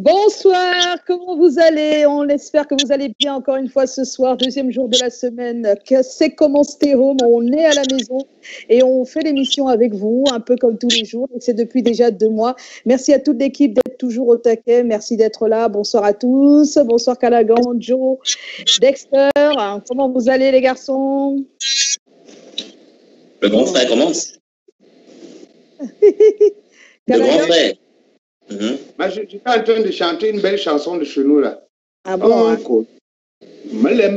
Bonsoir, comment vous allez? On espère que vous allez bien encore une fois ce soir, deuxième jour de la semaine. C'est comment stay home, on est à la maison et on fait l'émission avec vous, un peu comme tous les jours, et c'est depuis déjà 2 mois. Merci à toute l'équipe d'être toujours au taquet, merci d'être là, bonsoir à tous, bonsoir Calagan, Joe, Dexter, comment vous allez les garçons? Le grand frère commence. Le grand frère. J'étais en train de chanter une belle chanson de chez nous là. Ah bon? Mais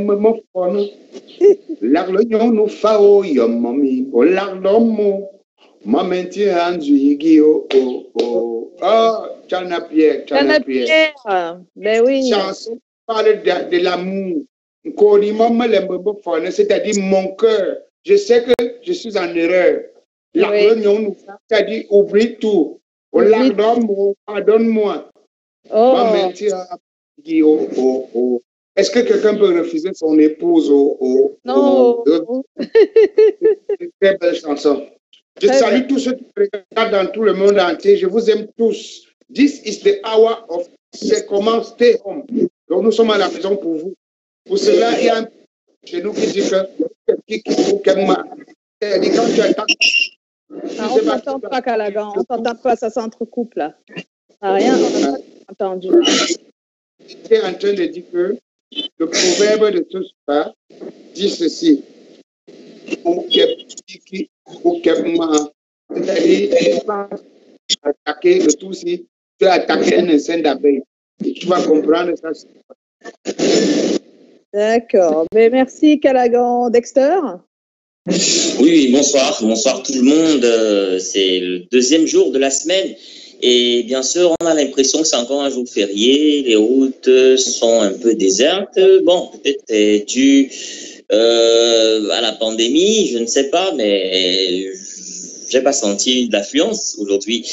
oui. Chanson parle de l'amour. C'est-à-dire mon cœur. Je sais que je suis en erreur. C'est-à-dire oublie tout. Pardonne-moi. Oh. Est-ce que quelqu'un peut refuser son épouse? Non. C'est une très belle chanson. Je salue tous ceux qui regardent dans tout le monde entier. Je vous aime tous. This is the hour of C'comment stay home. Donc nous sommes à la maison pour vous. Pour cela, il y a un chez nous qui dit que quand tu attends. Ah, on ne t'entend pas, Calagan. On ne t'entend pas, ça s'entrecoupe là. Ah, rien, on n'a pas entendu. J'étais en train de dire que le proverbe de ce soir dit ceci. Tu as attaqué un essaim d'abeilles. Et tu vas comprendre ça. D'accord. Mais merci, Calagan. Dexter? Oui, bonsoir, bonsoir tout le monde, c'est le deuxième jour de la semaine et bien sûr on a l'impression que c'est encore un jour férié, les routes sont un peu désertes, bon peut-être c'est dû à la pandémie, je ne sais pas, mais j'ai pas senti d'affluence aujourd'hui.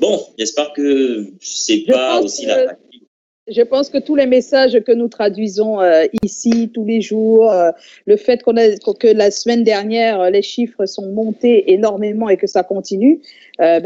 Bon, j'espère que c'est pas aussi la pandémie. Je pense que tous les messages que nous traduisons ici tous les jours, le fait que la semaine dernière, les chiffres sont montés énormément et que ça continue, oui,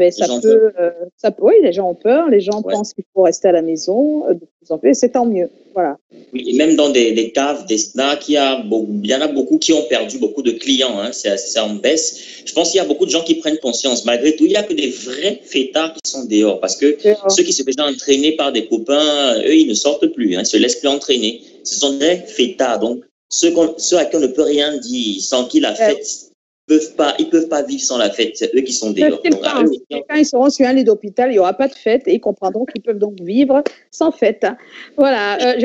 les gens ont peur, les gens pensent qu'il faut rester à la maison, de plus en plus, c'est tant mieux. Voilà. Oui, et même dans des caves, des snacks, il y en a beaucoup qui ont perdu beaucoup de clients, hein, c'est en baisse. Je pense qu'il y a beaucoup de gens qui prennent conscience. Malgré tout, il n'y a que des vrais fêtards qui sont dehors parce que ceux qui se faisaient entraîner par des copains, eux, ils ne sortent plus, hein, ils ne se laissent plus entraîner. Ce sont des fêtards, donc ceux à qui on ne peut rien dire, sans qui la fête, ils ne peuvent pas vivre sans la fête, c'est eux qui sont dehors. Donc, quand ils seront sur un lit d'hôpital, il n'y aura pas de fête et ils comprendront qu'ils peuvent donc vivre sans fête. Hein. Voilà,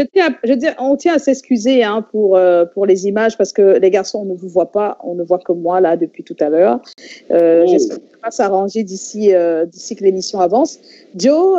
on tient à s'excuser hein, pour les images parce que les garçons, on ne vous voit pas, on ne voit que moi là depuis tout à l'heure. J'espère que ça va s'arranger d'ici que l'émission avance. Joe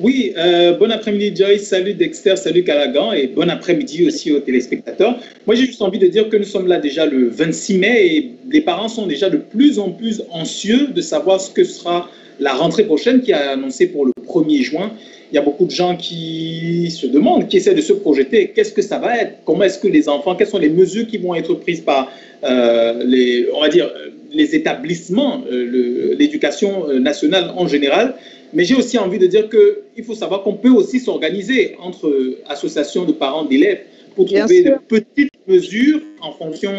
Oui, bon après-midi Joyce, salut Dexter, salut Calagan et bon après-midi aussi aux téléspectateurs. Moi j'ai juste envie de dire que nous sommes là déjà le 26 mai et les parents sont déjà de plus en plus anxieux de savoir ce que sera la rentrée prochaine qui est annoncée pour le 1er juin. Il y a beaucoup de gens qui se demandent, qui essaient de se projeter, qu'est-ce que ça va être, comment est-ce que les enfants, quelles sont les mesures qui vont être prises par les établissements, l'éducation nationale en général. Mais j'ai aussi envie de dire qu'il faut savoir qu'on peut aussi s'organiser entre associations de parents d'élèves pour trouver de petites mesures en fonction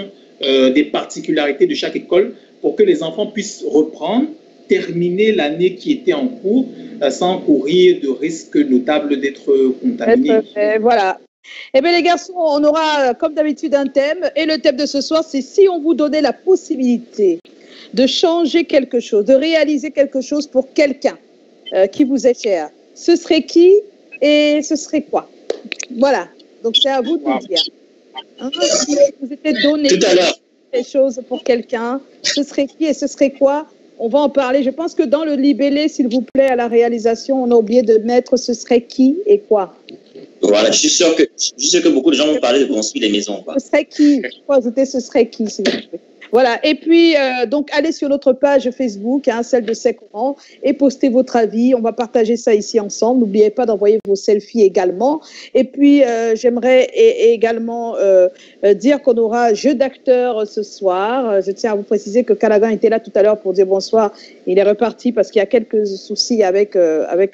des particularités de chaque école pour que les enfants puissent reprendre, terminer l'année qui était en cours sans courir de risque notable d'être contaminés. Voilà. Eh bien les garçons, on aura comme d'habitude un thème et le thème de ce soir c'est si on vous donnait la possibilité de changer quelque chose, de réaliser quelque chose pour quelqu'un. Qui vous est cher. Ce serait qui et ce serait quoi? Voilà, donc c'est à vous de nous dire. Hein, si vous étiez donné des choses pour quelqu'un, ce serait qui et ce serait quoi? On va en parler. Je pense que dans le libellé, s'il vous plaît, à la réalisation, on a oublié de mettre ce serait qui et quoi. Voilà, je suis sûr que beaucoup de gens vont parler de construire des maisons. Ce serait qui? Il faut ajouter ce serait qui, s'il vous plaît. Voilà. Et puis, donc, allez sur notre page Facebook, hein, celle de C'comment, et postez votre avis. On va partager ça ici ensemble. N'oubliez pas d'envoyer vos selfies également. Et puis, j'aimerais également dire qu'on aura jeu d'acteurs ce soir. Je tiens à vous préciser que Calagan était là tout à l'heure pour dire bonsoir. Il est reparti parce qu'il y a quelques soucis avec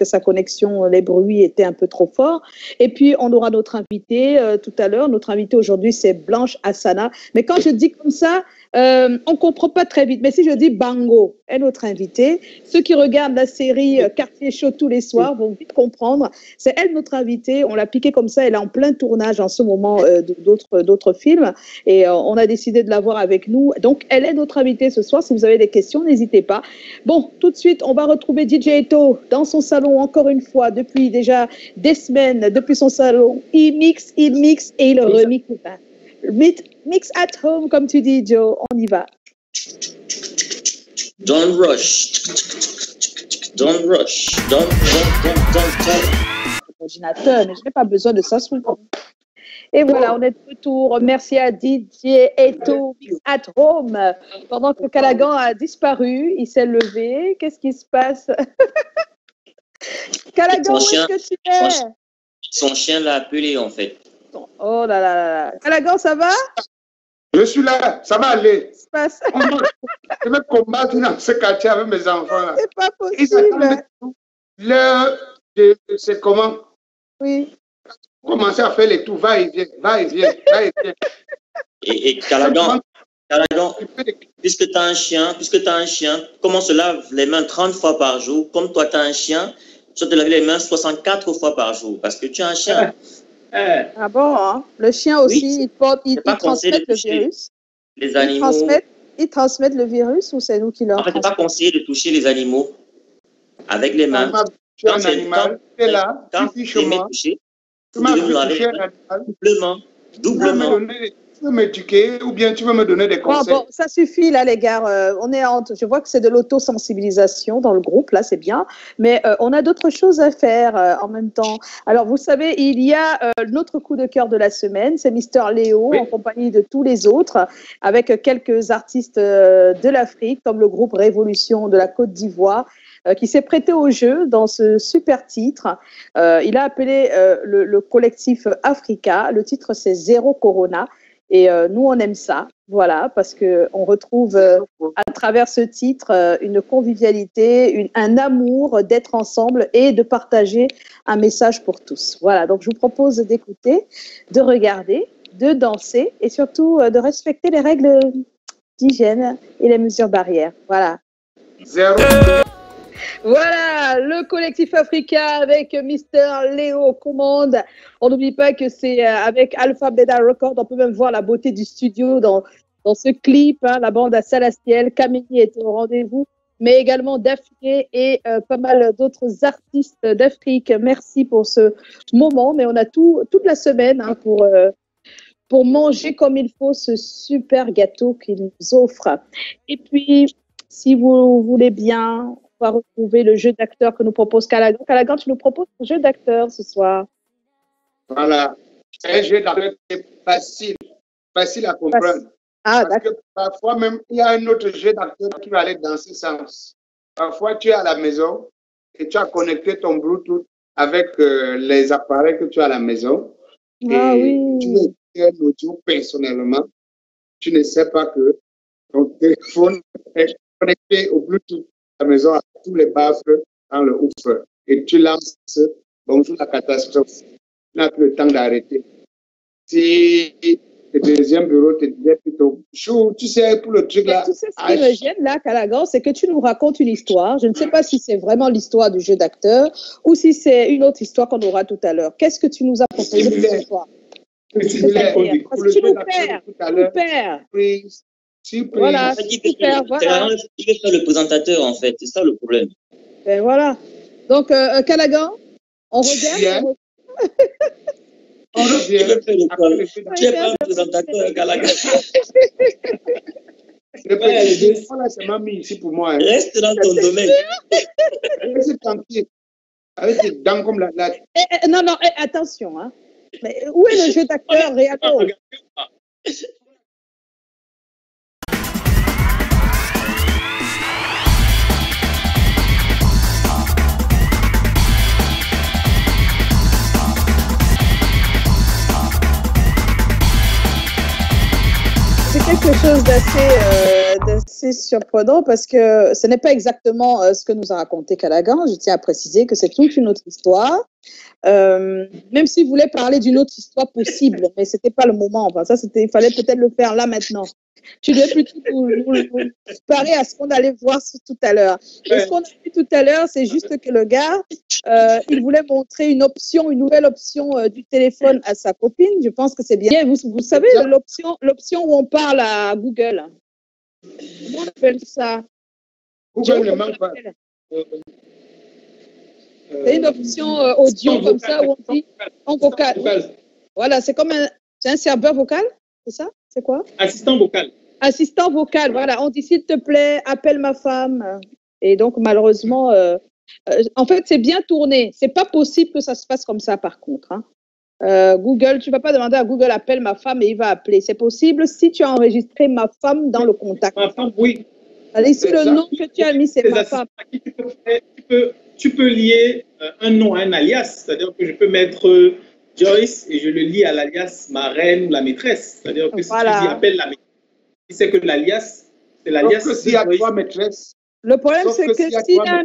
sa connexion. Les bruits étaient un peu trop forts. Et puis, on aura notre invité tout à l'heure. Notre invité aujourd'hui, c'est Blanche Assana. Mais quand je dis comme ça, on ne comprend pas très vite. Mais si je dis Bango est notre invitée, ceux qui regardent la série Quartier Chaud tous les soirs vont vite comprendre. C'est elle notre invitée. On l'a piquée comme ça. Elle est en plein tournage en ce moment d'autres films. Et on a décidé de la voir avec nous. Donc, elle est notre invitée ce soir. Si vous avez des questions, n'hésitez pas. Bon, tout de suite, on va retrouver Didier Eto'o dans son salon encore une fois depuis déjà des semaines, depuis son salon. Il mixe et il remixe. Mix at home, comme tu dis, Joe. On y va. Don't rush. Don't rush. Don't. Ordinateur, mais je n'ai pas besoin de ça sous le coup. Et voilà, on est de retour. Merci à Didier Eto'o, Mix at home. Pendant que Calagan a disparu, il s'est levé. Qu'est-ce qui se passe? Calagan, où est-ce que tu es? Son chien l'a appelé, en fait. Oh là là là là. Calagan, ça va? Je suis là, ça va aller. Qu'est-ce qui se passe? Je vais combattre dans ce quartier avec mes enfants. C'est pas possible. L'heure de C'comment. Oui. Commencer à faire les tout, va et vient. Et Calagan, puisque tu as un chien, comment on se lave les mains 30 fois par jour? Comme toi, tu as un chien, tu te laves les mains 64 fois par jour parce que tu as un chien. Ah bon, hein? Le chien aussi, oui, il transmet le virus. Les animaux. Ils transmettent le virus ou c'est nous qui leur transmettons? En fait, c'est pas conseillé de toucher les animaux avec les mains. Tu as un animal, c'est là, ici chez moi. Tu m'as touché un animal. Doublement. Tu veux m'éduquer ou bien tu veux me donner des conseils? Bon, ça suffit là, les gars. On est je vois que c'est de l'auto-sensibilisation dans le groupe, là, c'est bien. Mais on a d'autres choses à faire en même temps. Alors, vous savez, il y a notre coup de cœur de la semaine. C'est Mister Léo, oui, en compagnie de tous les autres, avec quelques artistes de l'Afrique, comme le groupe Révolution de la Côte d'Ivoire, qui s'est prêté au jeu dans ce super titre. Il a appelé le collectif Africa. Le titre, c'est Zéro Corona. Et nous, on aime ça, voilà, parce qu'on retrouve à travers ce titre une convivialité, un amour d'être ensemble et de partager un message pour tous. Voilà, donc je vous propose d'écouter, de regarder, de danser et surtout de respecter les règles d'hygiène et les mesures barrières. Voilà. Zéro. Voilà, le collectif Africa avec Mister Léo commande. On n'oublie pas que c'est avec Alpha Beta Record. On peut même voir la beauté du studio dans ce clip. Hein, la bande à Salastiel, Camille était au rendez-vous, mais également Daffy et pas mal d'autres artistes d'Afrique. Merci pour ce moment, mais on a toute la semaine hein, pour manger comme il faut ce super gâteau qu'ils nous offrent. Et puis, si vous voulez bien, on va retrouver le jeu d'acteur que nous propose Calagan. Calagan, tu nous proposes un jeu d'acteur ce soir. Voilà. C'est un jeu d'acteur facile à comprendre. Ah, d'accord. Parfois même, il y a un autre jeu d'acteur qui va aller dans ce sens. Parfois, tu es à la maison et tu as connecté ton Bluetooth avec les appareils que tu as à la maison. Ah, et oui. Tu n'écoutes un audio personnellement. Tu ne sais pas que ton téléphone est connecté au Bluetooth. La maison à tous les baffles dans le ouf et tu lances bonjour la catastrophe. Tu n'as plus le temps d'arrêter. Si le deuxième bureau te disait plutôt chou, tu sais, pour le truc là. Tu sais ce qui me gêne là, Calagan, c'est que tu nous racontes une histoire. Je ne sais pas si c'est vraiment l'histoire du jeu d'acteur ou si c'est une autre histoire qu'on aura tout à l'heure. Qu'est-ce que tu nous as proposé pour ce soir? Tu nous perds. Surprise. Voilà, voilà. Il veut faire le présentateur, en fait. C'est ça le problème. Ben voilà. Donc, Calagan, on regarde. Yeah. On regarde. Tu es pas un présentateur, Calagan. C'est mamie ici pour moi. Hein. Reste dans ton domaine. Reste tranquille. Avec tes dents comme la... Non, non, attention. Hein. Mais où est le jeu d'acteur réellement? chose d'assez surprenant parce que ce n'est pas exactement ce que nous a raconté Calagan. Je tiens à préciser que c'est toute une autre histoire. Même s'il voulait parler d'une autre histoire possible, mais ce n'était pas le moment. Enfin, ça, il fallait peut-être le faire là maintenant. Tu devais plutôt nous comparer à ce qu'on allait voir tout à l'heure. Ouais. Ce qu'on a vu tout à l'heure, c'est juste que le gars, il voulait montrer une option, une nouvelle option du téléphone à sa copine. Je pense que c'est bien. Vous savez, l'option où on parle à Google. Comment on appelle ça? Google ne manque pas. C'est une option audio comme ça où on dit en vocal. Voilà, c'est comme un serveur vocal, c'est ça? C'est quoi? Assistant vocal. Assistant vocal, voilà. On dit, s'il te plaît, appelle ma femme. Et donc, malheureusement, en fait, c'est bien tourné. C'est pas possible que ça se passe comme ça, par contre. Hein. Google, tu vas pas demander à Google, appelle ma femme et il va appeler. C'est possible si tu as enregistré ma femme dans le contact. Ma femme, oui. Allez, si le nom que tu as mis, c'est ma femme. Tu peux lier un nom à un alias. C'est-à-dire que je peux mettre... Joyce, et je le lis à l'alias ma reine ou la maîtresse. C'est-à-dire que si tu dis appelle la maîtresse, c'est que l'alias, c'est l'alias. Sauf que s'il y a trois maîtresses. Le problème, c'est que s'il a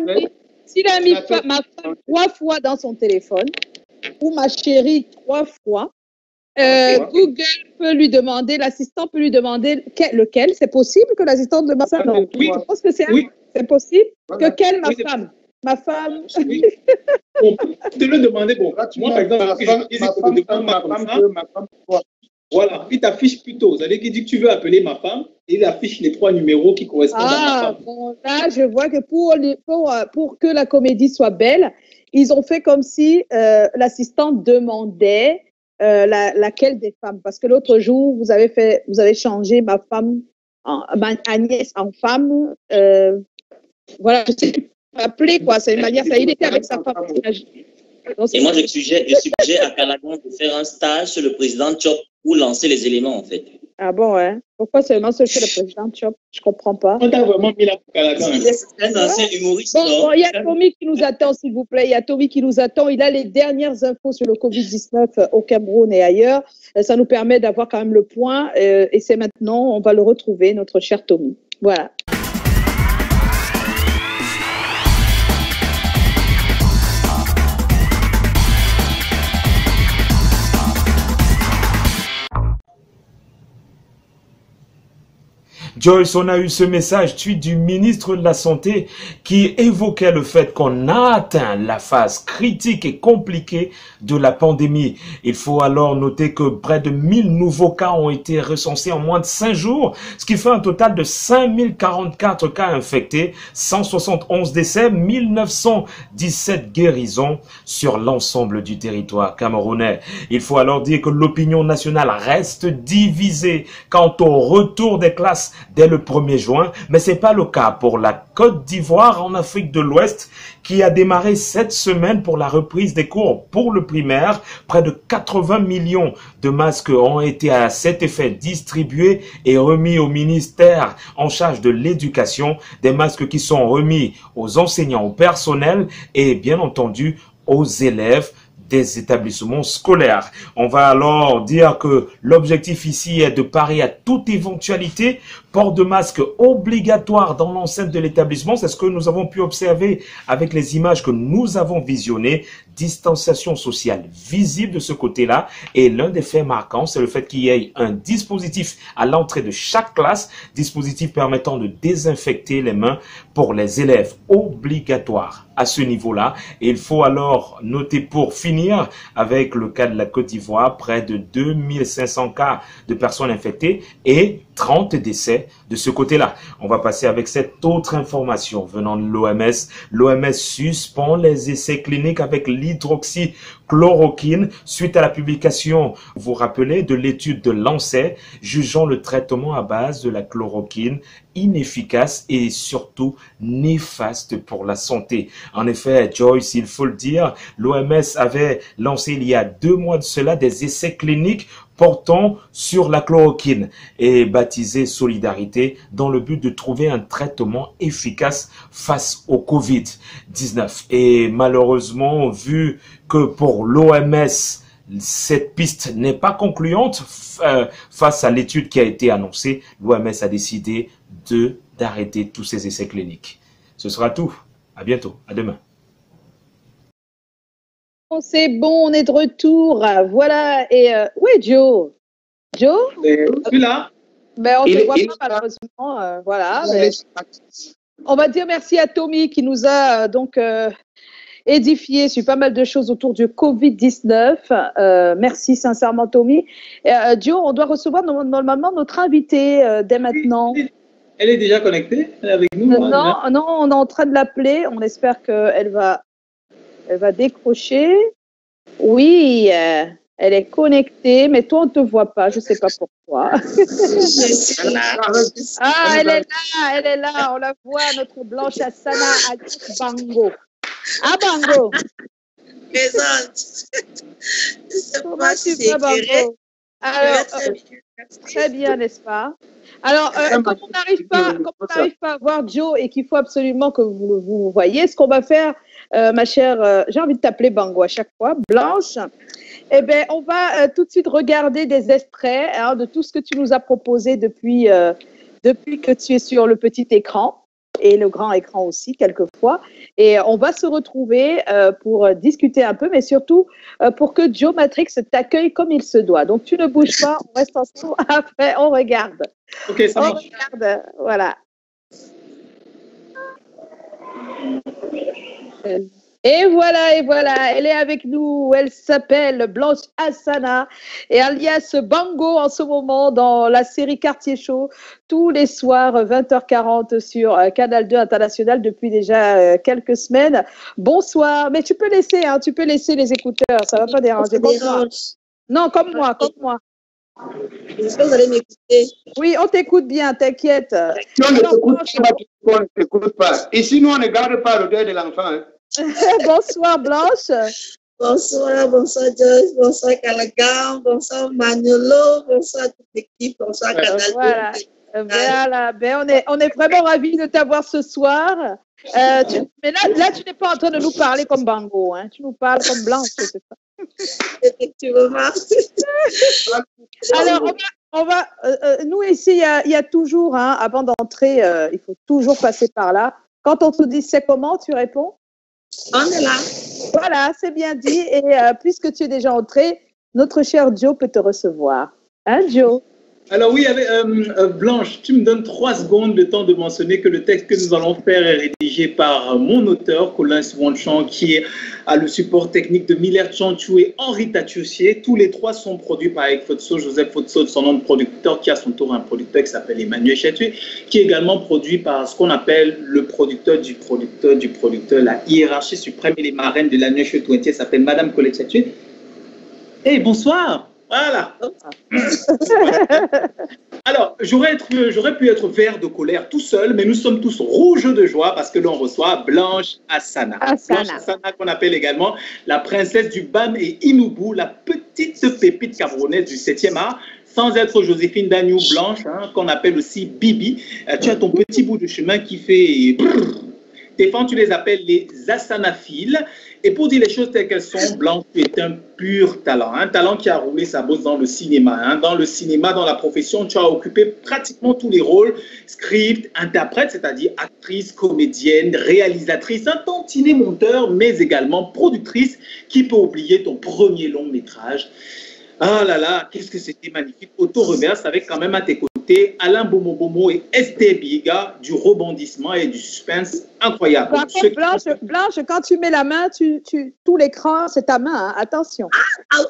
mis ma femme trois fois dans son téléphone, ou ma chérie trois fois, Google peut lui demander, l'assistant peut lui demander lequel. C'est possible que l'assistant demande ça? Non. Oui. Je pense que c'est possible. Voilà. Que quelle ma femme? Ma femme. Oui. On peut te le demander. Bon, là, moi, par exemple, ma femme, quoi. Voilà, il t'affiche plutôt. C'est-à-dire qu'il dit que tu veux appeler ma femme et il affiche les trois numéros qui correspondent à ma femme. Bon, là, je vois que pour que la comédie soit belle, ils ont fait comme si l'assistante demandait laquelle des femmes. Parce que l'autre jour, vous avez changé ma femme, ma nièce en femme. Voilà, je sais appelé quoi, c'est une manière, ça, il était avec sa femme. Et moi, je suggère à Calagan de faire un stage sur le président Chop pour lancer les éléments, en fait. Ah bon, ouais. Pourquoi seulement ce que le président Chop? Je comprends pas. On t'a vraiment mis là pour Calagan. C'est un ancien humoriste. Bon, il y a Tommy qui nous attend, s'il vous plaît. Il y a Tommy qui nous attend. Il a les dernières infos sur le Covid-19 au Cameroun et ailleurs. Ça nous permet d'avoir quand même le point. Et c'est maintenant, on va le retrouver, notre cher Tommy. Voilà. Joyce, on a eu ce message tweet du ministre de la Santé qui évoquait le fait qu'on a atteint la phase critique et compliquée de la pandémie. Il faut alors noter que près de 1000 nouveaux cas ont été recensés en moins de 5 jours, ce qui fait un total de 5044 cas infectés, 171 décès, 1917 guérisons sur l'ensemble du territoire camerounais. Il faut alors dire que l'opinion nationale reste divisée quant au retour des classes dès le 1er juin, mais c'est pas le cas pour la Côte d'Ivoire en Afrique de l'Ouest qui a démarré cette semaine pour la reprise des cours pour le primaire. Près de 80 millions de masques ont été à cet effet distribués et remis au ministère en charge de l'éducation, des masques qui sont remis aux enseignants, au personnel et bien entendu aux élèves des établissements scolaires. On va alors dire que l'objectif ici est de parer à toute éventualité. Port de masque obligatoire dans l'enceinte de l'établissement, c'est ce que nous avons pu observer avec les images que nous avons visionnées. Distanciation sociale visible de ce côté-là. Et l'un des faits marquants, c'est le fait qu'il y ait un dispositif à l'entrée de chaque classe, dispositif permettant de désinfecter les mains pour les élèves, obligatoire à ce niveau-là. Et il faut alors noter pour finir avec le cas de la Côte d'Ivoire, près de 2500 cas de personnes infectées et 30 décès de ce côté-là. On va passer avec cette autre information venant de l'OMS. L'OMS suspend les essais cliniques avec l'hydroxychloroquine suite à la publication, vous vous rappelez, de l'étude de Lancet jugeant le traitement à base de la chloroquine inefficace et surtout néfaste pour la santé. En effet, Joyce, il faut le dire, l'OMS avait lancé il y a 2 mois de cela des essais cliniques portant sur la chloroquine et baptisé Solidarité dans le but de trouver un traitement efficace face au Covid-19. Et malheureusement, vu que pour l'OMS, cette piste n'est pas concluante face à l'étude qui a été annoncée, l'OMS a décidé d'arrêter tous ces essais cliniques. Ce sera tout. À bientôt. À demain. C'est bon, on est de retour. Voilà. Et où est Joe? Joe? Je suis là. Mais on ne voit pas malheureusement. Voilà. Mais... On va dire merci à Tommy qui nous a donc édifié sur pas mal de choses autour du Covid-19. Merci sincèrement Tommy. Et, Joe, on doit recevoir normalement notre invité dès maintenant. Elle est déjà connectée, elle est avec nous. Non, hein, non, on est en train de l'appeler. On espère qu'elle va décrocher. Oui, elle est connectée, mais toi, on ne te voit pas. Je ne sais pas pourquoi. Ah, elle est là, elle est là. On la voit, notre Blanche Assana à Bango. À Bango. Comment tu vas, Bango? Alors, très bien, n'est-ce pas? Alors, comme on n'arrive pas à voir Joe et qu'il faut absolument que vous voyez, ce qu'on va faire, ma chère, j'ai envie de t'appeler Bango à chaque fois, Blanche, eh bien, on va tout de suite regarder des extraits hein, de tout ce que tu nous as proposé depuis que tu es sur le petit écran et le grand écran aussi, quelquefois. Et on va se retrouver pour discuter un peu, mais surtout pour que Joe Matrix t'accueille comme il se doit. Donc, tu ne bouges pas, on reste ensemble, après, on regarde. Ok, ça marche. On regarde, voilà. Et voilà, et voilà, elle est avec nous, elle s'appelle Blanche Assana et alias Bango en ce moment dans la série Quartier Chaud, tous les soirs 20h40 sur Canal 2 International depuis déjà quelques semaines. Bonsoir, mais tu peux laisser, hein, tu peux laisser les écouteurs, ça ne va pas déranger. Bonsoir. Non, comme moi, comme moi. J'espère que vous allez m'écouter. Oui, on t'écoute bien, t'inquiète. Si on ne t'écoute pas, et sinon on ne garde pas l'odeur de l'enfant. Hein. Bonsoir Blanche. Bonsoir, bonsoir Joyce, bonsoir Calagan, bonsoir Manolo, bonsoir toute l'équipe, bonsoir Canal 2. Voilà, voilà. Ben, on est vraiment ravis de t'avoir ce soir. Mais là, tu n'es pas en train de nous parler comme Bango, hein. Tu nous parles comme Blanche, c'est ça. Effectivement. Alors, nous ici, il y a toujours, hein, avant d'entrer, il faut toujours passer par là. Quand on te dit c'est comment, tu réponds? On est là. Voilà, c'est bien dit. Et puisque tu es déjà entré, notre cher Joe peut te recevoir. Hein, Joe? Alors oui, avec, Blanche, tu me donnes 3 secondes de temps de mentionner que le texte que nous allons faire est rédigé par mon auteur, Colin Swanchan, qui a le support technique de Miller Chantou et Henri Tatussier. Tous les 3 sont produits par Eric Fotso, Joseph Fotso, son nom de producteur, qui a son tour un producteur qui s'appelle Emmanuel Chatoué, qui est également produit par ce qu'on appelle le producteur du producteur du producteur, la hiérarchie suprême et les marraines de l'année Chatou, qui s'appelle Madame Colette Chatoué. Et bonsoir! Voilà. Alors, j'aurais pu être vert de colère tout seul, mais nous sommes tous rouges de joie parce que l'on reçoit Blanche Assana. Blanche Assana qu'on appelle également la princesse du Bam et Inubu, la petite pépite camerounaise du 7e art. Sans être Joséphine Dagnou Blanche, hein, qu'on appelle aussi Bibi. Tu as ton petit bout de chemin qui fait... Tes fans, tu les appelles les assanaphiles. Et pour dire les choses telles qu'elles sont, Blanche, tu es un pur talent. Un talent qui a roulé sa bosse dans le cinéma. Hein. Dans le cinéma, dans la profession, tu as occupé pratiquement tous les rôles. Script, interprète, c'est-à-dire actrice, comédienne, réalisatrice, un tantinet monteur, mais également productrice. Qui peut oublier ton premier long métrage? Ah là là, qu'est-ce que c'était magnifique. Auto-reverse avec quand même à tes côtés Alain Bomobomo et Esther Biga, du rebondissement et du suspense incroyable. Par contre, Blanche, quand tu mets la main, tout l'écran, c'est ta main, hein. Attention.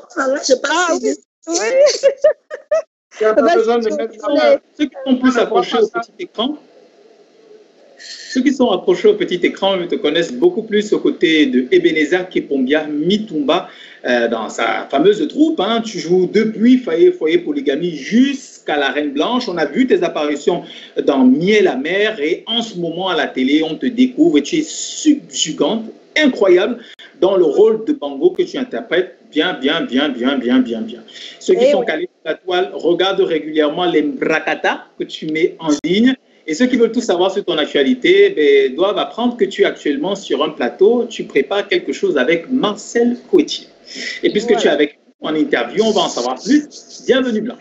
Tu n'as pas besoin de mettre la main. Ceux qui sont plus approchés au petit écran, ils te connaissent beaucoup plus aux côtés de Ebenezer Kepombia Mitumba, dans sa fameuse troupe, hein, tu joues depuis Foyer Polygamie jusqu'à La Reine Blanche. On a vu tes apparitions dans Miel à mer et en ce moment à la télé, on te découvre et tu es subjugante, incroyable dans le rôle de Bango que tu interprètes bien. Ceux qui sont calés sur la toile regardent régulièrement les bracata que tu mets en ligne. Et ceux qui veulent tout savoir sur ton actualité ben, doivent apprendre que tu es actuellement sur un plateau, tu prépares quelque chose avec Marcel Kuitieu. Et puisque tu es avec en interview. On va en savoir plus. Bienvenue, Blanche.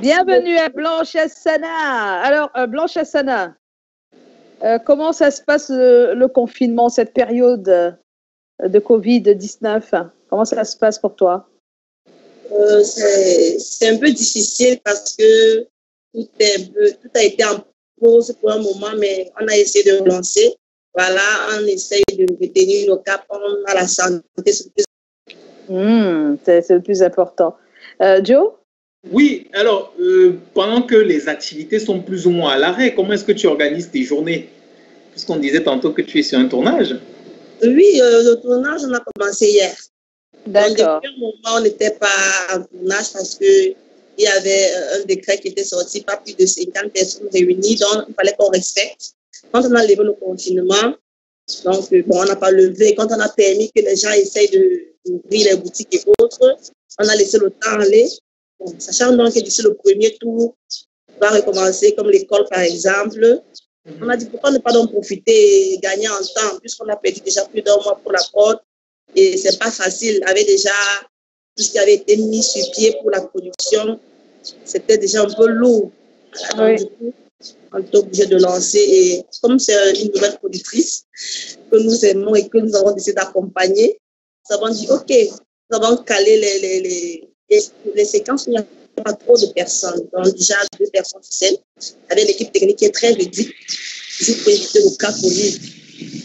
Bienvenue à Blanche Assana. Alors, Blanche Assana, comment ça se passe le confinement, cette période de Covid-19? Comment ça se passe pour toi? C'est un peu difficile parce que tout a été en pause pour un moment, mais on a essayé de relancer. Voilà, on essaye de retenir nos caps, on a la santé, c'est le plus important. C'est le plus important. Joe? Oui, alors, pendant que les activités sont plus ou moins à l'arrêt, comment est-ce que tu organises tes journées? Puisqu'on disait tantôt que tu es sur un tournage. Oui, le tournage, on a commencé hier. D'accord. Depuis un moment, on n'était pas en tournage parce que il y avait un décret qui était sorti, pas plus de 50 personnes réunies, donc il fallait qu'on respecte. Quand on a levé le confinement, donc bon, on n'a pas levé. Quand on a permis que les gens essayent d'ouvrir les boutiques et autres, on a laissé le temps aller. Bon, sachant donc que d'ici le premier tour, on va recommencer, comme l'école par exemple. On a dit pourquoi ne pas en profiter et gagner en temps, puisqu'on a perdu déjà plus d'un mois pour la porte. Et c'est pas facile, avec déjà tout ce qui avait été mis sur pied pour la production, c'était déjà un peu lourd. Alors, oui. Du coup, on est obligé de lancer. Et comme c'est une nouvelle productrice que nous aimons et que nous avons décidé d'accompagner, nous avons dit OK, nous avons calé les séquences où il n'y a pas trop de personnes. Donc, déjà deux personnes seules, avec l'équipe technique qui est très réduite, juste pour éviter le cas Covid.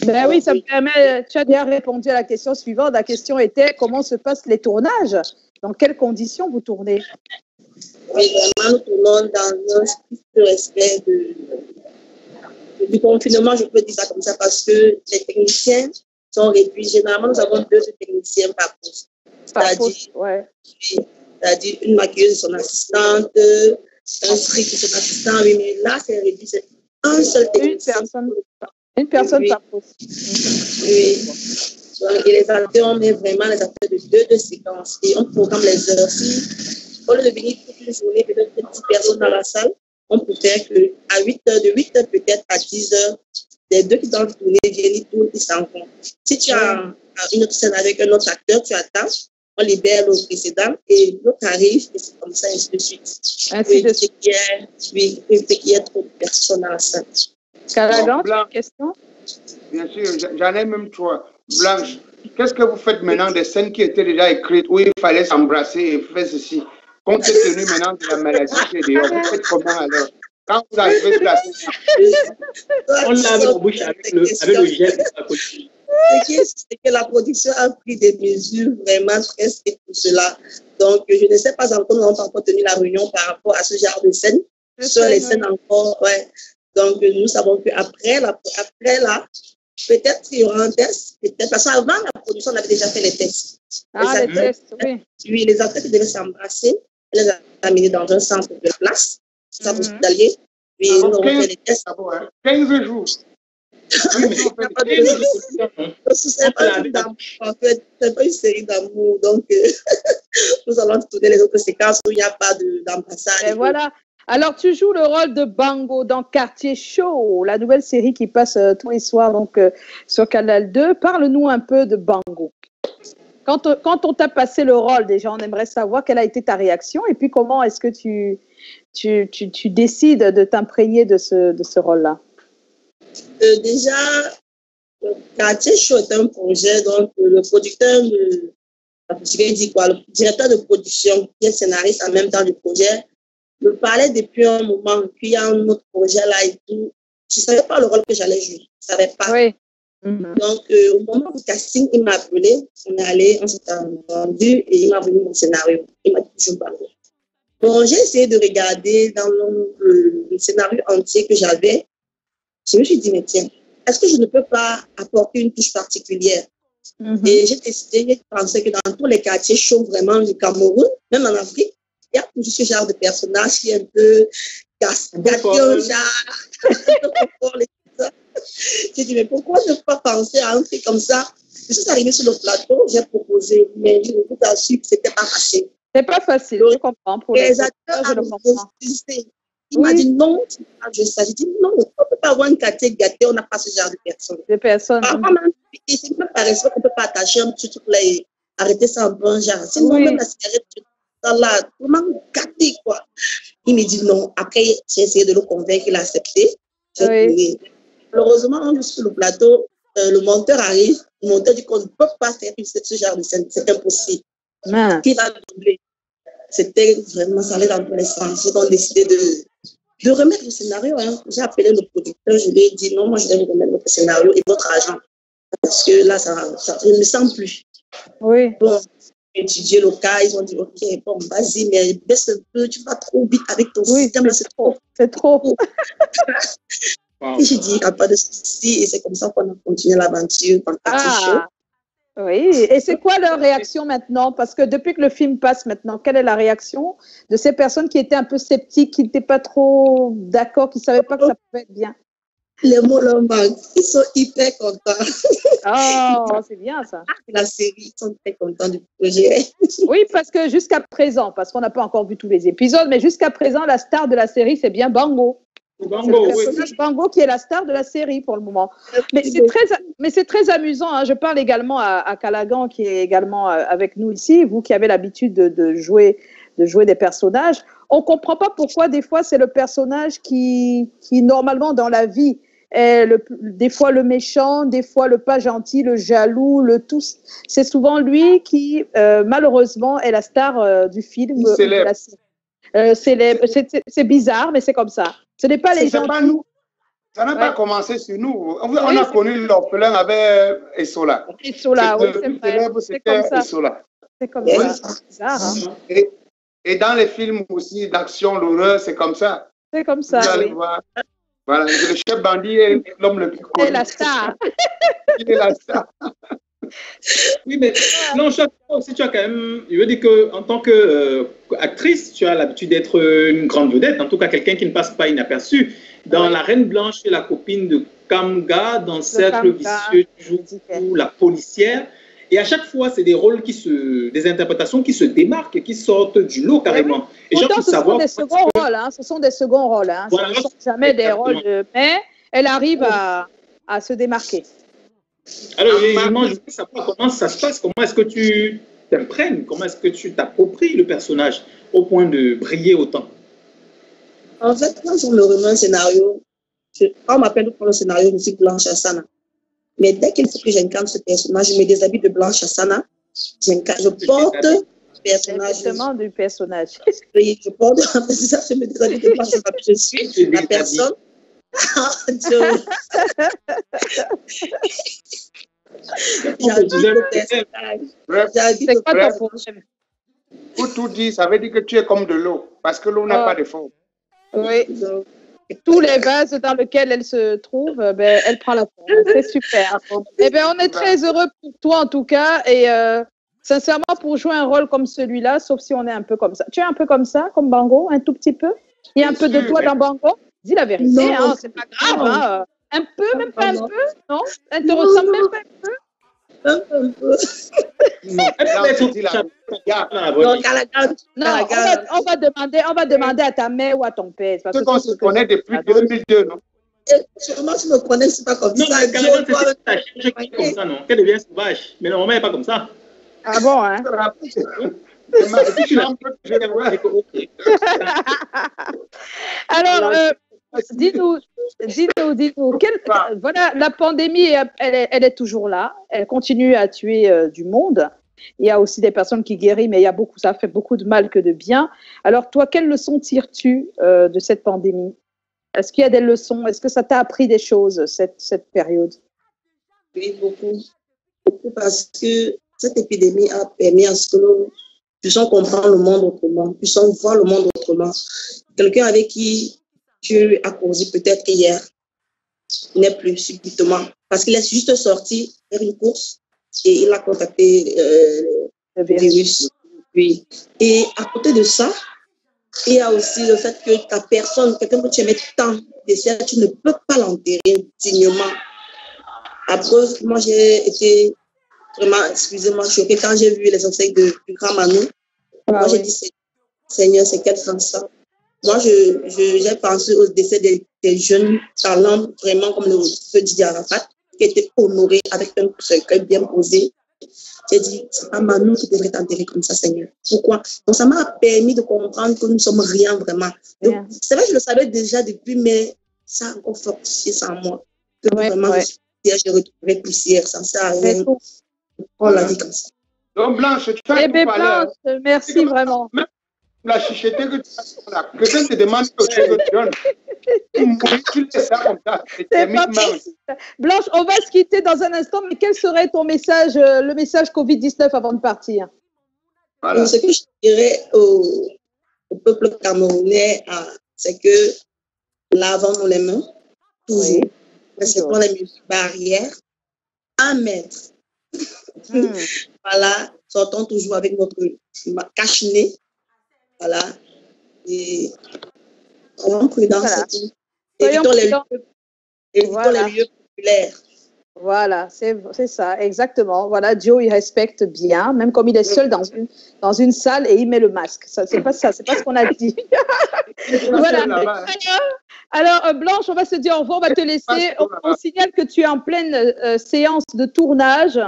Ben oui, ça me permet, tu as bien répondu à la question suivante. La question était comment se passent les tournages? Dans quelles conditions vous tournez? Oui, vraiment, nous tournons dans un strict respect du confinement, je peux dire ça comme ça, parce que les techniciens sont réduits. Généralement, nous avons deux techniciens par poste. C'est-à-dire une maquilleuse et son assistante, un strict et son assistant. Oui, mais là, c'est réduit. C'est un seul technicien. Une personne par poste. Oui. Donc, et les acteurs, on met vraiment les acteurs de deux séquences et on programme les heures. Si au lieu de venir toute une journée, peut-être 10 personnes dans la salle, on peut faire qu'à 8h, de 8h peut-être à 10h, les deux qui doivent le tourner viennent, ils tournent, ils s'encontrent. Si tu as une autre scène avec un autre acteur, tu attaches, on libère le précédent et l'autre arrive et c'est comme ça, ainsi de suite. Ainsi de suite. Oui, c'est qu'il y a trop de personnes dans la salle. Calagan, tu as une question? Bien sûr, j'en ai même trois. Blanche, qu'est-ce que vous faites maintenant des scènes qui étaient déjà écrites où il fallait s'embrasser et faire ceci? Compte tenu maintenant de la maladie, vous faites comment alors? Quand vous arrivez sur la scène, on lave la bouche avec le gel de la coquille. C'est que la production a pris des mesures vraiment très strictes pour cela. Donc, je ne sais pas encore, nous avons encore tenu la réunion par rapport à ce genre de scène. Sur les scènes encore, ouais. Donc, nous savons qu'après, peut-être qu'il y aura un test. Parce qu'avant la production, on avait déjà fait les tests. Ah, les tests, oui. Oui, les acteurs qui devaient s'embrasser, on les a amenés dans un centre de place, centre hospitalier. Puis, nous avons fait les tests. 15 jours. C'est pas une série d'amour. Donc, nous allons tourner les autres séquences où il n'y a pas d'embrassage. Et voilà. Alors, tu joues le rôle de Bango dans Quartier Chaud, la nouvelle série qui passe tous les soirs donc, sur Canal 2. Parle-nous un peu de Bango. Quand on t'a passé le rôle, déjà, on aimerait savoir quelle a été ta réaction et puis comment est-ce que tu décides de t'imprégner de ce rôle-là. Déjà, Quartier Chaud est un projet, donc le producteur, le directeur de production qui est scénariste en même temps du projet, je me parlais depuis un moment, puis il y a un autre projet là et tout. Je ne savais pas le rôle que j'allais jouer. Je ne savais pas. Oui. Donc, au moment du casting, il m'a appelé. On est allé, on s'est entendu et il m'a venu mon scénario. Il m'a dit que je parlais. Bon, j'ai essayé de regarder dans le scénario entier que j'avais. Je me suis dit, mais tiens, est-ce que je ne peux pas apporter une touche particulière? Et j'ai décidé, j'ai pensé que dans tous les quartiers chauds vraiment du Cameroun, même en Afrique, il y a toujours ce genre de personnage qui est un peu gâteau, genre. J'ai dit, mais pourquoi ne pas penser à un truc comme ça? Je suis arrivée sur le plateau, j'ai proposé, mais je vous assure que ce n'était pas facile. Ce n'est pas facile, donc, je comprends. Pour les acteurs, je le comprends. Il m'a dit, non, tu vois, je sais. J'ai dit, non, on ne peut pas avoir une catégorie gâtée, on n'a pas ce genre de personne. Des personnes. Par contre, il ne me paraissait qu'on ne peut pas attacher un petit truc là arrêter ça en bon genre. Sinon, même la cigarette, là, vraiment gâté, quoi. Il me dit non. Après, j'ai essayé de le convaincre, il a accepté. Oui. Malheureusement, on est sur le plateau, le monteur arrive, le monteur dit qu'on ne peut pas faire ce genre de scène, c'est impossible. Ah. Qui va doubler. C'était vraiment, ça allait dans tous les sens. Ils ont décidé de remettre le scénario. Hein. J'ai appelé le producteur, je lui ai dit non, moi je vais vous remettre votre scénario et votre agent. Parce que là, ça ne me semble plus. Oui. Bon, j'ai étudié le cas, ils ont dit ok, bon, vas-y, mais baisse un peu, tu vas trop vite avec ton système. C'est trop. C'est trop. Wow. Et j'ai dit, ah, pas de souci, et c'est comme ça qu'on a continué l'aventure dans le Quartier Chaud. Oui, et c'est quoi leur réaction maintenant? Parce que depuis que le film passe maintenant, quelle est la réaction de ces personnes qui étaient un peu sceptiques, qui n'étaient pas trop d'accord, qui ne savaient pas que ça pouvait être bien? Les mots leur manquent, ils sont hyper contents. Oh, c'est bien ça. La série, ils sont très contents du projet. Oui, parce que jusqu'à présent, parce qu'on n'a pas encore vu tous les épisodes, mais jusqu'à présent, la star de la série, c'est bien Bango. Bango, le personnage Bango qui est la star de la série pour le moment. Mais c'est très amusant. Hein. Je parle également à Calagan qui est également avec nous ici. Vous qui avez l'habitude de jouer des personnages, on ne comprend pas pourquoi des fois c'est le personnage qui normalement dans la vie est des fois le méchant, des fois le pas gentil, le jaloux, le tout. C'est souvent lui qui malheureusement est la star du film. C'est bizarre, mais c'est comme ça. Ce n'est pas les gens. Pas nous. Ça n'a pas commencé sur nous. On a connu l'orphelin avec Essola. Essola, oui, c'est vrai. C'est comme ça. C'est bizarre. Hein. Et dans les films aussi d'action, l'horreur, c'est comme ça. C'est comme ça. Vous allez voir. Voilà, le chef bandit est l'homme le plus connu. C'est la star. Il est la star. Oui, mais non, chaque fois aussi, tu as quand même. Je veux dire qu'en tant qu'actrice, tu as l'habitude d'être une grande vedette, en tout cas quelqu'un qui ne passe pas inaperçu. Dans La Reine Blanche, tu es la copine de Kamga, dans le Cercle Vicieux, tu joues la policière. Et à chaque fois, c'est des rôles, des interprétations qui se démarquent et qui sortent du lot carrément. Oui. Et pourtant, ce sont des seconds rôles. Hein. Voilà, ce ne sont jamais exactement des rôles, mais elle arrive à se démarquer. Alors, évidemment, je voulais savoir comment ça se passe, comment est-ce que tu t'imprègnes, comment est-ce que tu t'appropries le personnage au point de briller autant? En fait, quand on me remet un scénario, on m'appelle pour le scénario, je suis Blanche Assana. Mais dès qu'il faut que j'incarne ce personnage, je me déshabille de Blanche Assana, je porte le personnage. Du personnage. Oui, je porte, je me déshabille de Blanche Assana, je suis la personne. C'est quoi ton problème? Pour tout dire, ça veut dire que tu es comme de l'eau, parce que l'eau n'a pas de fond. Oui. Et tous les vases dans lesquels elle se trouve, elle prend la forme. C'est super. Eh bien, on est très heureux pour toi en tout cas, et sincèrement, pour jouer un rôle comme celui-là, sauf si on est un peu comme ça. Tu es un peu comme ça, comme Bango, un tout petit peu? Il y a un peu de toi dans Bango? Dis la vérité, hein, c'est pas grave. Hein. Un peu, même pas un peu, non? Elle te ressemble même pas un peu? On va demander à ta mère ou à ton père. Parce que tu connais depuis 2002, non? Sûrement, tu me connais, c'est pas comme ça. Non, c'est comme ça, non? Qu'elle devient sauvage. Mais normalement, elle n'est pas comme ça. Ah bon, hein? Alors, dis-nous, voilà, la pandémie, elle est toujours là, elle continue à tuer du monde. Il y a aussi des personnes qui guérissent, mais il y a beaucoup, ça fait beaucoup de mal que de bien. Alors toi, quelles leçons tires-tu de cette pandémie? Est-ce qu'il y a des leçons? Est-ce que ça t'a appris des choses, cette période? Oui, beaucoup, parce que cette épidémie a permis à ce que nous puissions comprendre le monde autrement, puissions voir le monde autrement. Quelqu'un avec qui tu as causé peut-être hier, il n'est plus subitement, parce qu'il est juste sorti faire une course et il a contacté le virus. Oui. Et à côté de ça, il y a aussi le fait que ta personne, quelqu'un que tu aimais tant, tu ne peux pas l'enterrer dignement. Après, moi j'ai été vraiment, excusez-moi, choquée quand j'ai vu les obsèques du grand Manou. Moi j'ai dit, Seigneur, c'est quel sens ça? Moi, j'ai pensé au décès des jeunes talents, vraiment comme le feu Didier Arafat, qui était honoré avec un cercueil bien posé, J'ai dit, c'est pas Manou qui devrait t'enterrer comme ça, Seigneur. Pourquoi? Donc, ça m'a permis de comprendre que nous ne sommes rien vraiment. Donc, yeah. C'est vrai, je le savais déjà depuis, mais ça a encore fortifié ça en moi. Que ouais, vraiment, ouais. Je retrouvais poussière, ça ne sert à rien. On la vie comme ça. Donc, Blanche, tu as été Blanche, merci que, vraiment. Même la chicheté que tu as là, que quelqu'un te demande que tu le donnes. Blanche, on va se quitter dans un instant, mais quel serait ton message, le message Covid-19 avant de partir? Voilà. Ce que je dirais au peuple camerounais, c'est que lavons-nous les mains, toujours, oui. Respectons les mesures barrières, 1 mètre. Voilà, sortons toujours avec notre cache-nez, voilà, et soyons prudents, voilà. Évitons voilà. Les lieux populaires. Voilà, c'est ça, exactement. Voilà, Joe, il respecte bien, même comme il est seul dans une salle et il met le masque. Ça, c'est pas ce qu'on a dit. Voilà. Alors, Blanche, on va se dire au revoir, on va te laisser. On signale que tu es en pleine séance de tournage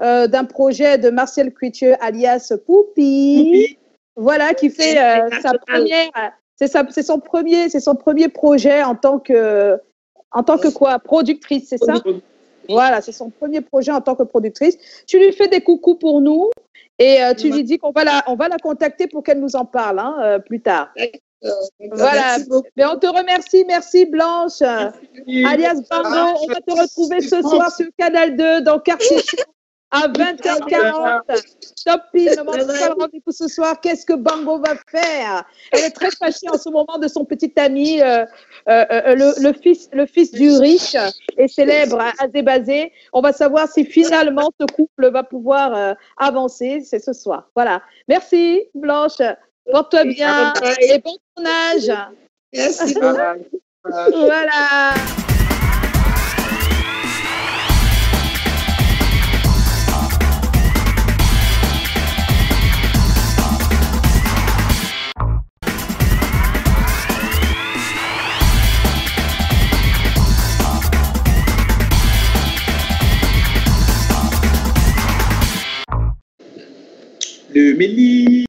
d'un projet de Marcel Kuitieu, alias Poupi. Voilà, qui fait sa première... C'est son premier projet en tant que quoi, productrice, c'est ça? Voilà, c'est son premier projet en tant que productrice. Tu lui fais des coucous pour nous et tu lui dis qu'on va la contacter pour qu'elle nous en parle plus tard. Voilà. Mais on te remercie, merci Blanche. Merci. Alias Bango, on va te retrouver ce soir sur Canal 2 dans Quartier Chaud à 20h40. Top pile, ne manque pas le rendez-vous ce soir. Qu'est-ce que Bango va faire? Elle est très fâchée en ce moment de son petit ami, le fils du riche et célèbre Azébazé. On va savoir si finalement ce couple va pouvoir avancer. C'est ce soir. Voilà. Merci Blanche. Porte-toi bien et bon tournage. Merci. Voilà. Le mailing.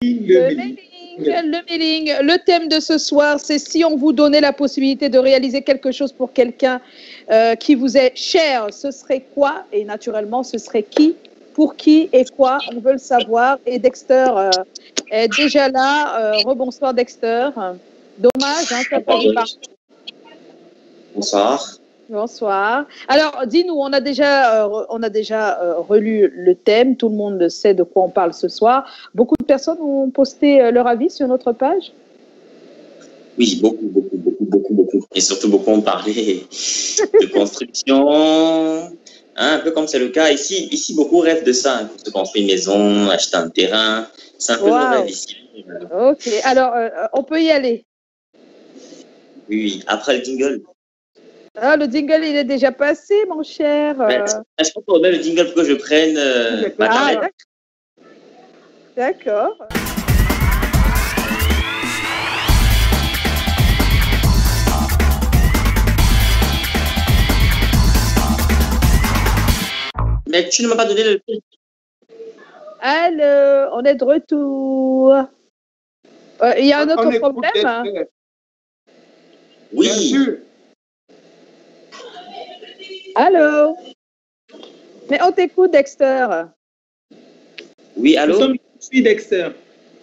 Le thème de ce soir, c'est si on vous donnait la possibilité de réaliser quelque chose pour quelqu'un qui vous est cher, ce serait quoi? Et naturellement, ce serait qui? Pour qui et quoi? On veut le savoir. Et Dexter est déjà là. Rebonsoir, Dexter. Dommage, hein, ça passe pas. Bonsoir. Bonsoir. Alors, dis-nous, on a déjà relu le thème, tout le monde sait de quoi on parle ce soir. Beaucoup de personnes ont posté leur avis sur notre page? Oui, beaucoup. Et surtout, beaucoup ont parlé de construction, un peu comme c'est le cas. Ici, beaucoup rêvent de ça, de construire une maison, acheter un terrain. C'est un peu nos rêves ici. Ok, alors, on peut y aller. Oui, après le jingle. Ah, le jingle, il est déjà passé, mon cher. Je pense qu'on met le jingle pour que je prenne ma tablette. D'accord. Mais tu ne m'as pas donné le... Allô, on est de retour. Il y a un autre problème. Oui. Bien sûr. Allô? Mais on t'écoute, Dexter. Oui, allô? Je suis Dexter.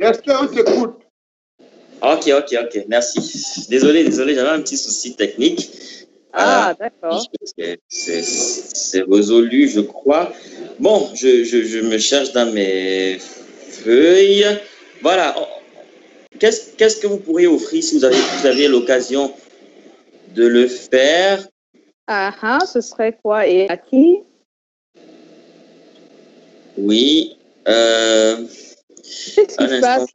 Dexter, on t'écoute. Ok, merci. Désolé, j'avais un petit souci technique. Ah, d'accord. C'est résolu, je crois. Bon, je me cherche dans mes feuilles. Voilà. Qu'est-ce que vous pourriez offrir si vous aviez l'occasion de le faire? Ce serait quoi et à qui? Oui. Qu'est-ce qui se passe?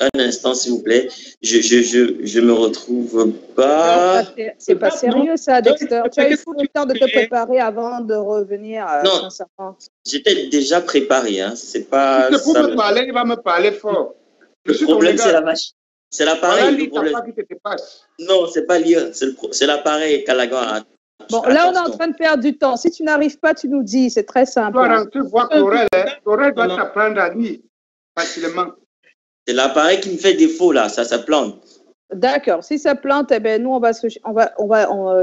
Un instant, s'il vous plaît. Je me retrouve pas. C'est pas sérieux, ça, Dexter. Tu as eu le temps de te préparer avant de revenir. Non, j'étais déjà préparé. C'est pas. Si tu me parler, il va me parler fort. Le problème, c'est la machine. C'est l'appareil. Non, c'est pas lié. C'est l'appareil. Calagan a Bon, là, on est en train de perdre du temps. Si tu n'arrives pas, tu nous dis. C'est très simple. Toi, tu vois qu'Aurel doit t'apprendre à lire facilement. C'est l'appareil qui me fait défaut, là. Ça plante. D'accord. Si ça plante, eh bien, nous,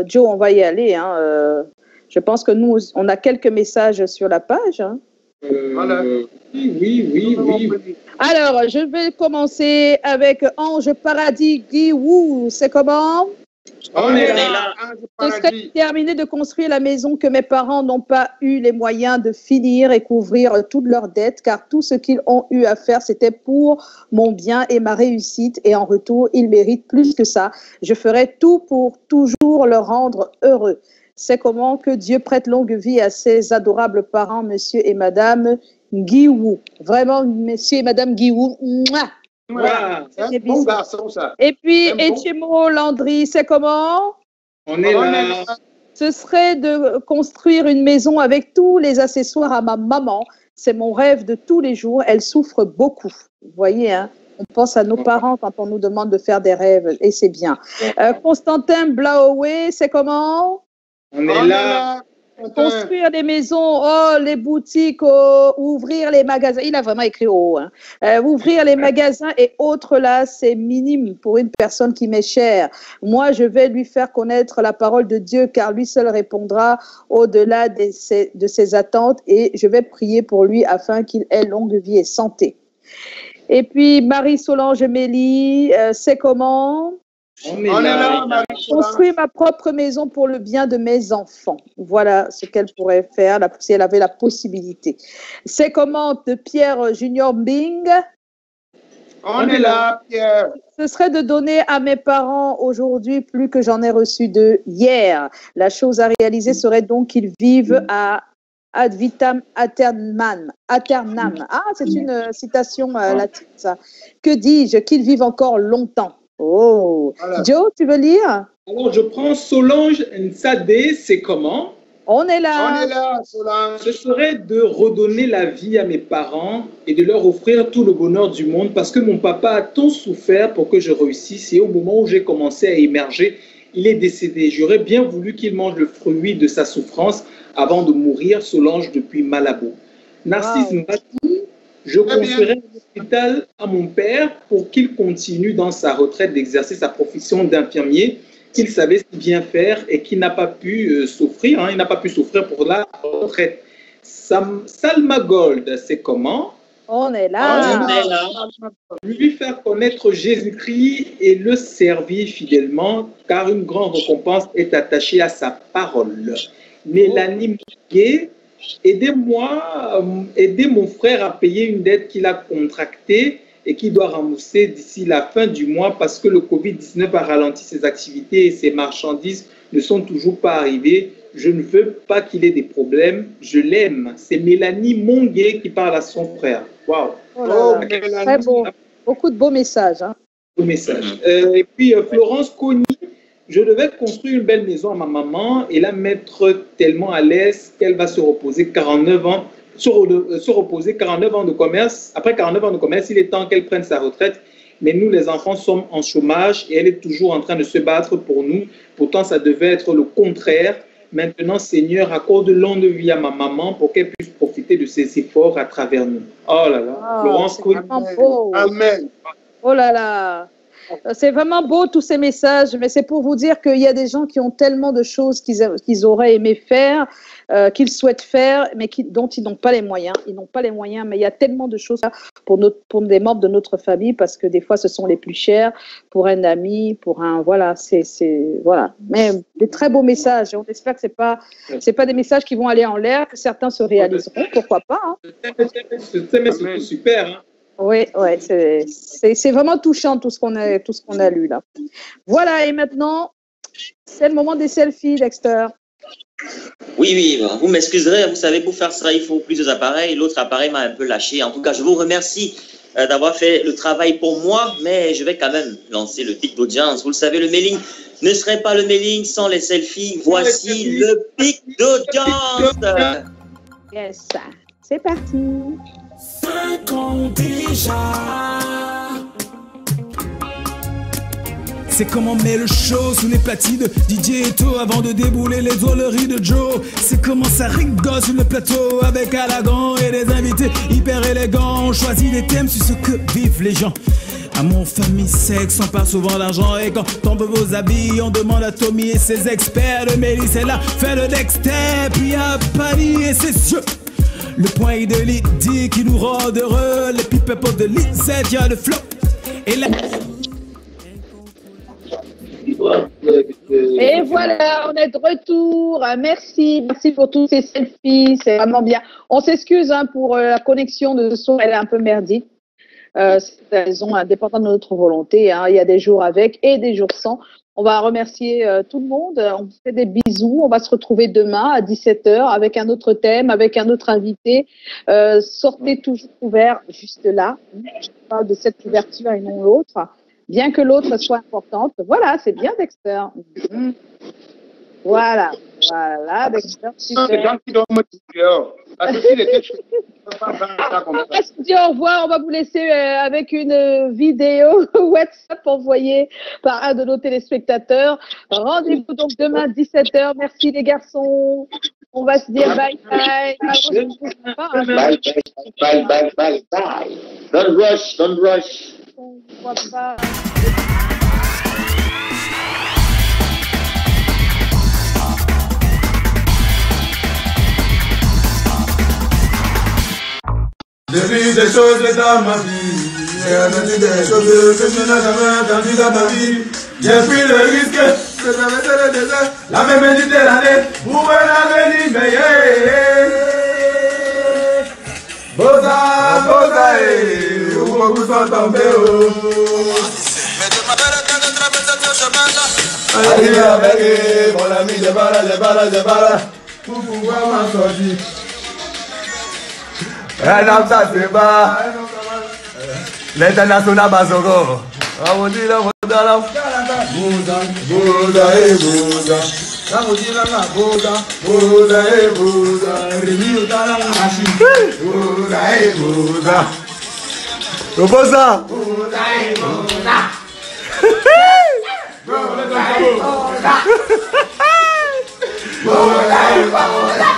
Joe, on va y aller. Hein. Je pense que nous, on a quelques messages sur la page. Hein. Voilà. Oui. Alors, je vais commencer avec Ange Paradis Guiwou. C'est comment? On est là. Je serais terminé de construire la maison que mes parents n'ont pas eu les moyens de finir et couvrir toutes leurs dettes, car tout ce qu'ils ont eu à faire, c'était pour mon bien et ma réussite. Et en retour, ils méritent plus que ça. Je ferai tout pour toujours leur rendre heureux. C'est comment que Dieu prête longue vie à ses adorables parents, monsieur et madame Guiwou. Vraiment, monsieur et madame Guiwou, mouah. Voilà, c'est un bon garçon, ça. Et puis, Etiemo Landry, c'est comment? On est là. Ce serait de construire une maison avec tous les accessoires à ma maman. C'est mon rêve de tous les jours. Elle souffre beaucoup. Vous voyez, hein? On pense à nos parents quand on nous demande de faire des rêves, et c'est bien. Constantin Blaoué, c'est comment? On est là. Construire des maisons, les boutiques, ouvrir les magasins. Il a vraiment écrit haut. Hein. Ouvrir les magasins et autres, là, c'est minime pour une personne qui m'est chère. Moi, je vais lui faire connaître la parole de Dieu, car lui seul répondra au-delà de ses attentes, et je vais prier pour lui afin qu'il ait longue vie et santé. Et puis, Marie-Solange Mélie, c'est comment ? On est là. Construire ma propre maison pour le bien de mes enfants. Voilà ce qu'elle pourrait faire si elle avait la possibilité. C'est comment de Pierre Junior Bing. On est là, Pierre. Ce serait de donner à mes parents aujourd'hui plus que j'en ai reçu d'eux hier. La chose à réaliser serait donc qu'ils vivent à Ad vitam aeternam. Ah, c'est une citation latine, ça. Que dis-je? Qu'ils vivent encore longtemps. Oh, voilà. Joe, tu veux lire? Alors, je prends Solange Nsade, c'est comment? On est là, Solange. Ce serait de redonner la vie à mes parents et de leur offrir tout le bonheur du monde, parce que mon papa a tant souffert pour que je réussisse, et au moment où j'ai commencé à émerger, il est décédé. J'aurais bien voulu qu'il mange le fruit de sa souffrance avant de mourir. Solange depuis Malabo. Narcisse Mbatou. Je confierai l'hôpital à mon père pour qu'il continue dans sa retraite d'exercer sa profession d'infirmier qu'il savait si bien faire et qu'il n'a pas pu souffrir. Hein, il n'a pas pu souffrir pour la retraite. Salma Gold, c'est comment? On est là. Lui faire connaître Jésus-Christ et le servir fidèlement, car une grande récompense est attachée à sa parole. Mélanie Mouguet. Aidez mon frère à payer une dette qu'il a contractée et qu'il doit rembourser d'ici la fin du mois, parce que le Covid-19 a ralenti ses activités et ses marchandises ne sont toujours pas arrivées. Je ne veux pas qu'il ait des problèmes. Je l'aime. C'est Mélanie Monguet qui parle à son frère. Waouh. Wow. Très beau. Beaucoup de beaux messages. Hein. Beaux messages. Et puis Florence Cogny. Je devais construire une belle maison à ma maman et la mettre tellement à l'aise qu'elle va se reposer 49 ans de commerce. Après 49 ans de commerce, il est temps qu'elle prenne sa retraite. Mais nous, les enfants, sommes en chômage et elle est toujours en train de se battre pour nous. Pourtant, ça devait être le contraire. Maintenant, Seigneur, accorde longue vie à ma maman pour qu'elle puisse profiter de ses efforts à travers nous. Oh là là, Florence Cognier. Amen. Oh là là. C'est vraiment beau tous ces messages, mais c'est pour vous dire qu'il y a des gens qui ont tellement de choses qu'ils auraient aimé faire, qu'ils souhaitent faire, mais dont ils n'ont pas les moyens. Ils n'ont pas les moyens, mais il y a tellement de choses pour des membres de notre famille, parce que des fois ce sont les plus chers, pour un ami, pour un... Voilà, voilà. Mais des très beaux messages. On espère que c'est pas des messages qui vont aller en l'air, que certains se réaliseront, pourquoi pas. Hein. Ce thème est super, hein. Oui, c'est vraiment touchant tout ce qu'on a lu là. Voilà, et maintenant, c'est le moment des selfies, Dexter. Oui, vous m'excuserez, vous savez, pour faire ça, il faut plusieurs appareils. L'autre appareil m'a un peu lâché. En tout cas, je vous remercie d'avoir fait le travail pour moi, mais je vais quand même lancer le pic d'audience. Vous le savez, le mailing ne serait pas le mailing sans les selfies. Voici le pic d'audience. Yes, c'est parti. 5 ans déjà, C'est comment met le show sous les platines de Didier Eto'o avant de débouler les drôleries de Joe. C'est comment ça rigole sur le plateau avec Calagan et des invités hyper élégants. On choisit des thèmes sur ce que vivent les gens. Amour, famille, sexe, on parle souvent d'argent. Et quand on veut vos habits, on demande à Tommy et ses experts. Le Mélisse est là, fait le Dexter, puis à Paris et ses yeux. Le point I de Lydie qui nous rend heureux. Les pipepots de Lisette, y'a le flop. Et là... Et voilà, on est de retour. Merci, merci pour tous ces selfies. C'est vraiment bien. On s'excuse hein, pour la connexion de son, elle est un peu merdique. C'est raison indépendante de notre volonté. Hein. Il y a des jours avec et des jours sans. On va remercier tout le monde. On vous fait des bisous. On va se retrouver demain à 17h avec un autre thème, avec un autre invité. Sortez toujours ouverts juste là. Je parle de cette ouverture et non l'autre. Bien que l'autre soit importante. Voilà, c'est bien Dexter. Voilà, voilà Dexter. Les gens qui dorment dehors. Est-ce que dit au revoir, on va vous laisser avec une vidéo WhatsApp envoyée par un de nos téléspectateurs. Rendez-vous donc demain 17h. Merci les garçons. On va se dire bye bye. Bye bye bye bye. Don't rush, don't rush. On ne voit pas. J'ai vu des choses dans ma vie, j'ai entendu des choses que je n'ai jamais entendues dans ma vie. J'ai pris le risque de traverser le désert, la même Méditerranée, pour un avenir meilleur. Bosa, bosa, où beaucoup sont tombés. Mais tu m'as fait le temps de traverser ce chemin-là. Arrivé avec eux, mon ami, je barre, pour pouvoir m'en sortir. L'international Bazoro. On dit la Bouddha, Bouddha et Bouddha. La Bouddha, Bouddha et Bouddha. Rémi dans la machine. Bouddha et Bouddha. Bouddha et Bouddha. Bouddha et Bouddha.